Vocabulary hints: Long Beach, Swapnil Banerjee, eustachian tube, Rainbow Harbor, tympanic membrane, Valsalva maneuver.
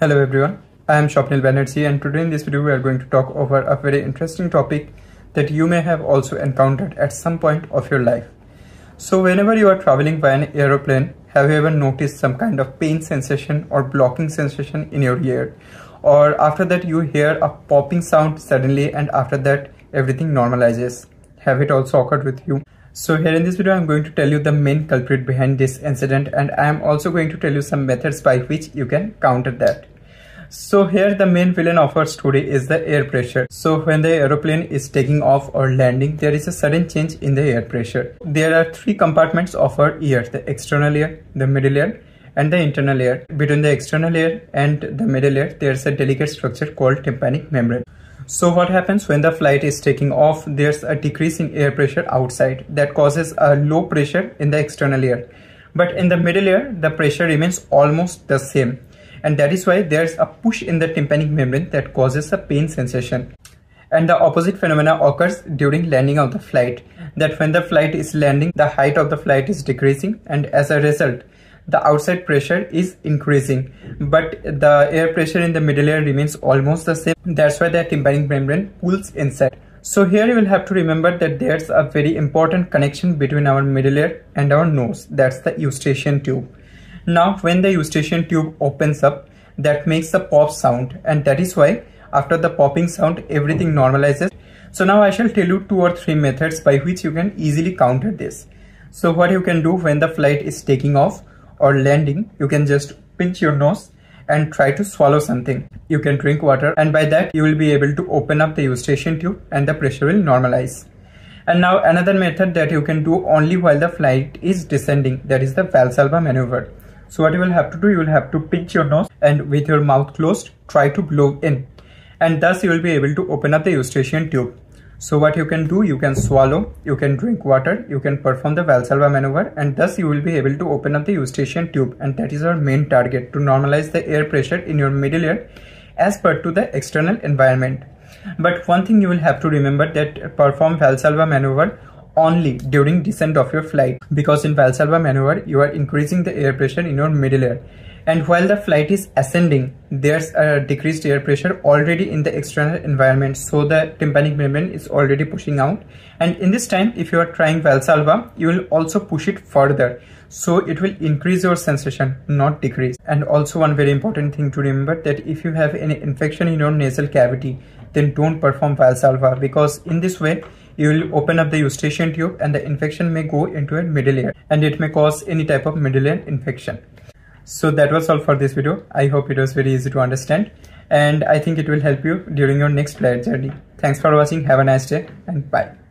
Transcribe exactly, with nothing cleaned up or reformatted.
Hello everyone, I am Swapnil Banerjee, and today in this video we are going to talk over a very interesting topic that you may have also encountered at some point of your life. So whenever you are traveling by an aeroplane, have you ever noticed some kind of pain sensation or blocking sensation in your ear? Or after that you hear a popping sound suddenly, and after that everything normalizes. Have it also occurred with you? So here in this video I am going to tell you the main culprit behind this incident, and I am also going to tell you some methods by which you can counter that. So here the main villain of our story is the air pressure. So when the aeroplane is taking off or landing, there is a sudden change in the air pressure. There are three compartments of our ear: the external ear, the middle ear and the internal ear. Between the external ear and the middle ear there is a delicate structure called tympanic membrane. So what happens when the flight is taking off? There's a decrease in air pressure outside that causes a low pressure in the external ear. But in the middle ear, the pressure remains almost the same. And that is why there's a push in the tympanic membrane that causes a pain sensation. And the opposite phenomena occurs during landing of the flight. That when the flight is landing, the height of the flight is decreasing, and as a result, the outside pressure is increasing, but the air pressure in the middle ear remains almost the same. That's why the tympanic membrane pulls inside. So here you will have to remember that there's a very important connection between our middle ear and our nose. That's the eustachian tube. Now when the eustachian tube opens up, that makes a pop sound, and that is why after the popping sound everything normalizes. So now I shall tell you two or three methods by which you can easily counter this. So what you can do when the flight is taking off or landing, you can just pinch your nose and try to swallow something. You can drink water, and by that you will be able to open up the eustachian tube and the pressure will normalize. And now another method that you can do only while the flight is descending, that is the Valsalva maneuver. So what you will have to do, you will have to pinch your nose and with your mouth closed try to blow in, and thus you will be able to open up the eustachian tube. So what you can do, you can swallow, you can drink water, you can perform the Valsalva maneuver, and thus you will be able to open up the eustachian tube, and that is our main target, to normalize the air pressure in your middle ear as per to the external environment. But one thing you will have to remember, that perform Valsalva maneuver only during descent of your flight, because in Valsalva maneuver you are increasing the air pressure in your middle ear, and while the flight is ascending there's a decreased air pressure already in the external environment, so the tympanic membrane is already pushing out, and in this time if you are trying Valsalva you will also push it further, so it will increase your sensation, not decrease. And also one very important thing to remember, that if you have any infection in your nasal cavity, then don't perform Valsalva, because in this way you will open up the eustachian tube and the infection may go into your middle ear, and it may cause any type of middle ear infection. So that was all for this video. I hope it was very easy to understand, and I think it will help you during your next flight journey. Thanks for watching. Have a nice day and bye.